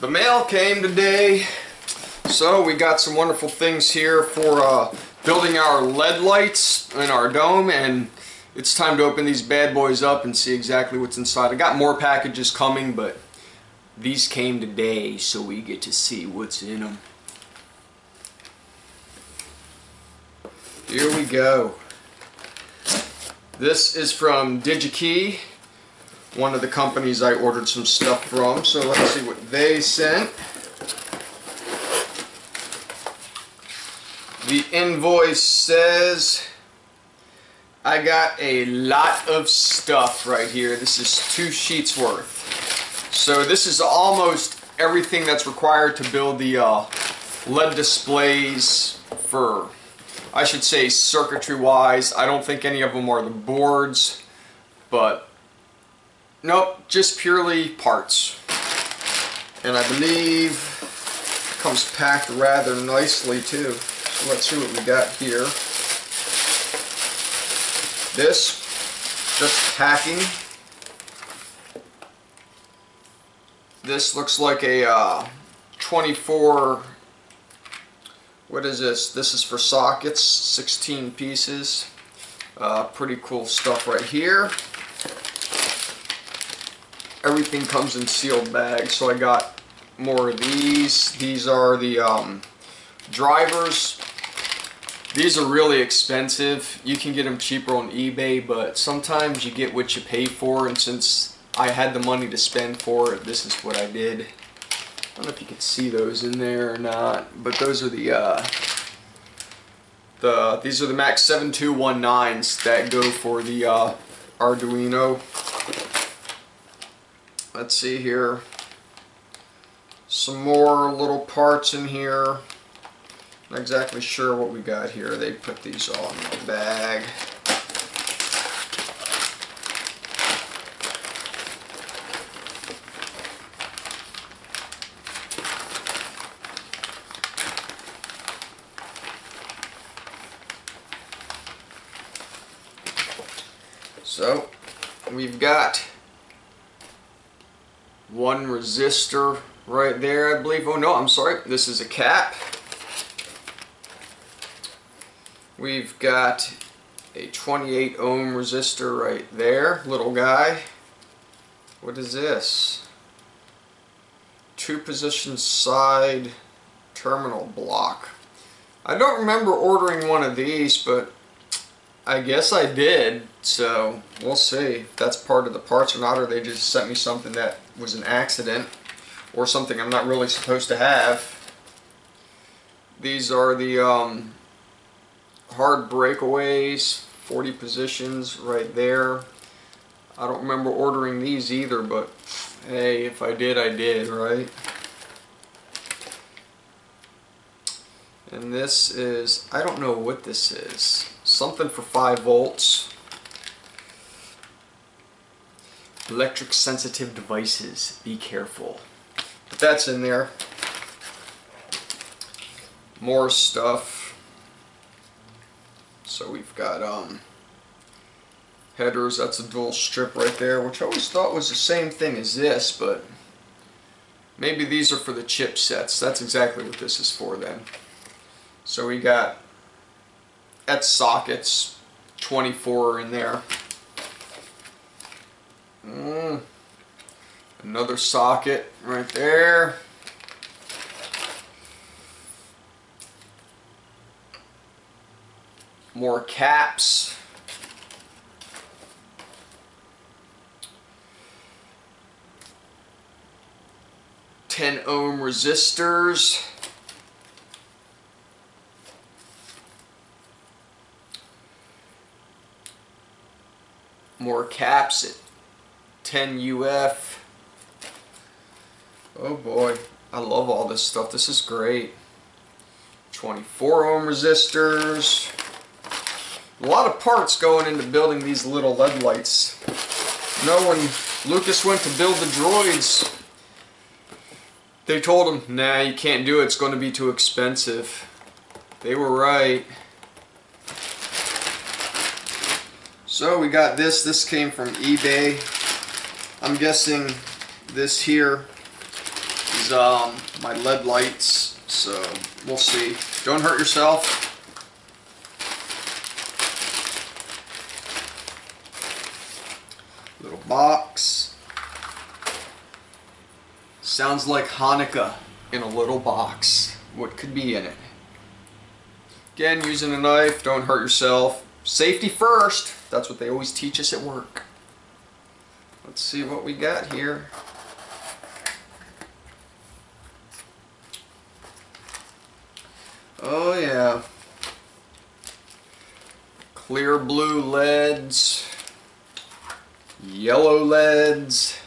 The mail came today, so we got some wonderful things here for building our LED lights in our dome, and it's time to open these bad boys up and see exactly what's inside. I got more packages coming, but these came today, so we get to see what's in them. Here we go. This is from DigiKey, one of the companies I ordered some stuff from, so let's see what they sent. The invoice says, I got a lot of stuff right here. This is 2 sheets worth. So this is almost everything that's required to build the LED displays for, I should say, circuitry-wise. I don't think any of them are the boards, but nope, just purely parts. And I believe it comes packed rather nicely too. So let's see what we got here. This, just packing. This looks like a 24, what is this? This is for sockets, 16 pieces. Pretty cool stuff right here. Everything comes in sealed bags, so I got more of these. These are the drivers. These are really expensive. You can get them cheaper on eBay, but sometimes you get what you pay for, and since I had the money to spend for it, this is what I did. I don't know if you can see those in there or not, but those are the these are the Max 7219s that go for the Arduino. Let's see here, some more little parts in here. Not exactly sure what we got here. They put these all in the bag. So we've got one resistor right there, I believe. Oh no, I'm sorry, this is a cap. We've got a 28 ohm resistor right there, little guy. What is this? 2-position side terminal block. I don't remember ordering one of these, but I guess I did, so we'll see if that's part of the parts or not, or they just sent me something that was an accident or something I'm not really supposed to have. These are the hard breakaways, 40 positions right there. I don't remember ordering these either, but hey, if I did, I did, right? And this is, I don't know what this is. Something for 5 volts. Electric sensitive devices, be careful. But that's in there. More stuff. So we've got headers, that's a dual strip right there, which I always thought was the same thing as this, but maybe these are for the chipsets. That's exactly what this is for then. So we got at sockets, 24 in there. Another socket right there. More caps. Ten ohm resistors. More caps at 10 UF. Oh boy, I love all this stuff. This is great. 24 ohm resistors. A lot of parts going into building these little LED lights. You know, when Lucas went to build the droids, they told him, nah, you can't do it, it's going to be too expensive. They were right. So we got this. This came from eBay. I'm guessing this here is my LED lights, so we'll see. Don't hurt yourself. Little box. Sounds like Hanukkah in a little box. What could be in it? Again, using a knife, don't hurt yourself. Safety first. That's what they always teach us at work. Let's see what we got here. Oh yeah. Clear blue LEDs. Yellow LEDs.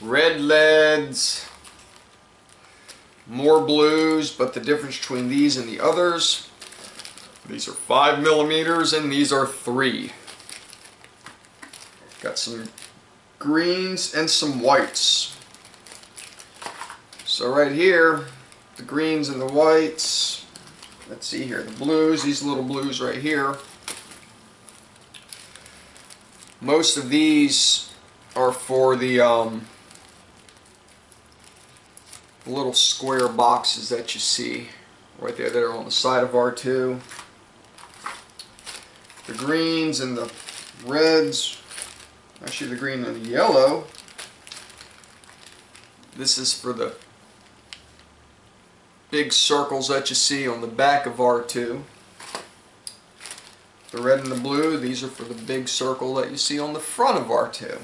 Red LEDs. More blues, but the difference between these and the others, these are 5mm and these are 3. Got some greens and some whites. So right here, the greens and the whites, let's see here, the blues, these little blues right here. Most of these are for the little square boxes that you see right there that are on the side of R2. The greens and the reds, actually the green and the yellow, this is for the big circles that you see on the back of R2. The red and the blue, these are for the big circle that you see on the front of R2.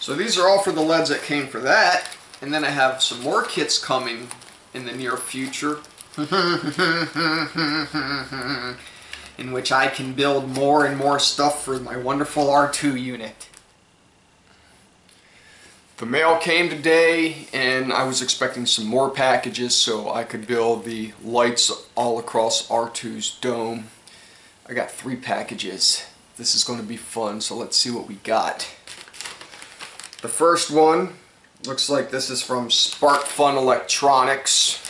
So these are all for the LEDs that came for that. And then I have some more kits coming in the near future in which I can build more and more stuff for my wonderful R2 unit. The mail came today and I was expecting some more packages so I could build the lights all across R2's dome. I got 3 packages. This is going to be fun, so let's see what we got. The first one looks like this is from SparkFun Electronics.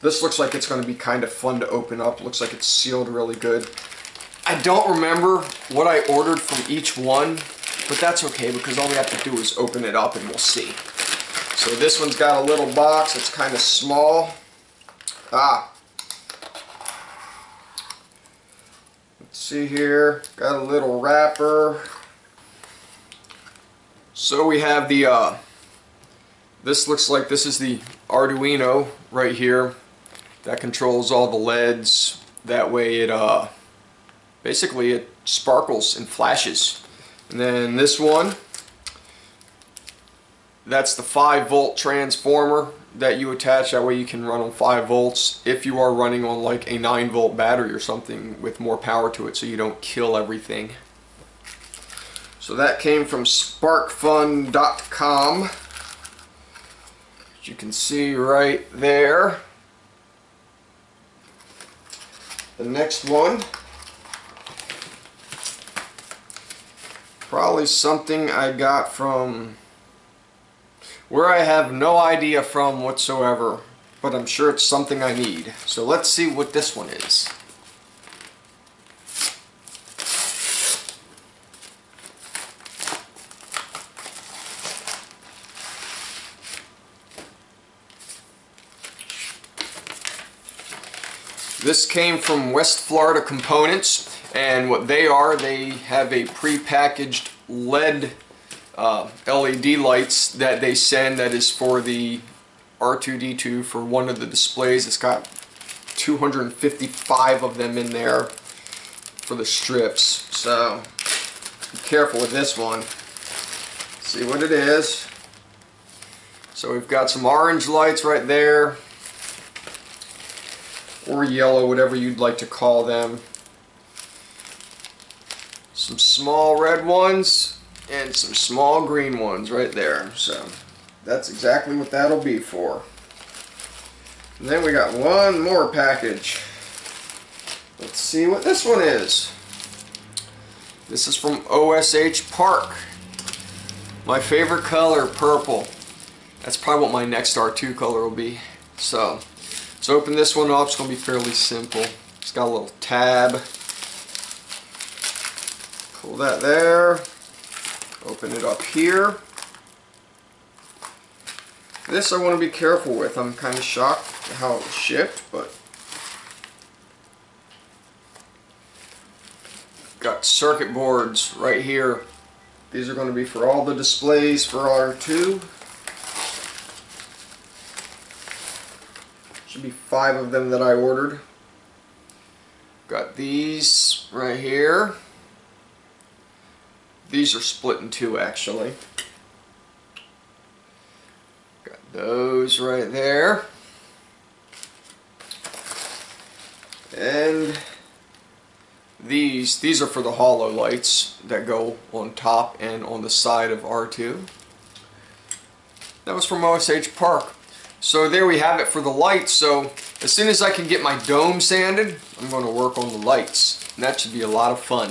This looks like it's going to be kind of fun to open up. Looks like it's sealed really good. I don't remember what I ordered from each one, but that's okay because all we have to do is open it up and we'll see. So this one's got a little box. It's kind of small. Ah. Let's see here. Got a little wrapper. So we have the, this looks like this is the Arduino right here that controls all the LEDs. That way it, basically it sparkles and flashes. And then this one, that's the 5-volt transformer that you attach. That way you can run on 5 volts if you are running on like a 9-volt battery or something with more power to it so you don't kill everything. So that came from SparkFun.com. As you can see right there. The next one, probably something I got from where I have no idea from whatsoever, but I'm sure it's something I need. So let's see what this one is. This came from West Florida Components, and what they are, they have a pre-packaged LED lights that they send that is for the R2-D2 for one of the displays. It's got 255 of them in there for the strips, so be careful with this one. See what it is. So we've got some orange lights right there, or yellow, whatever you'd like to call them. Some small red ones and some small green ones right there. So that's exactly what that'll be for. And then we got one more package. Let's see what this one is. This is from OSH Park. My favorite color, purple. That's probably what my next R2 color will be. So let's open this one up. It's going to be fairly simple. It's got a little tab. Pull that there. Open it up here. This I want to be careful with. I'm kind of shocked how it shipped, but got circuit boards right here. These are going to be for all the displays for R2. Should be 5 of them that I ordered. Got these right here. These are split in two, actually. Got those right there. And these are for the holo lights that go on top and on the side of R2. That was from OSH Park. So there we have it for the lights. So as soon as I can get my dome sanded, I'm going to work on the lights. And that should be a lot of fun.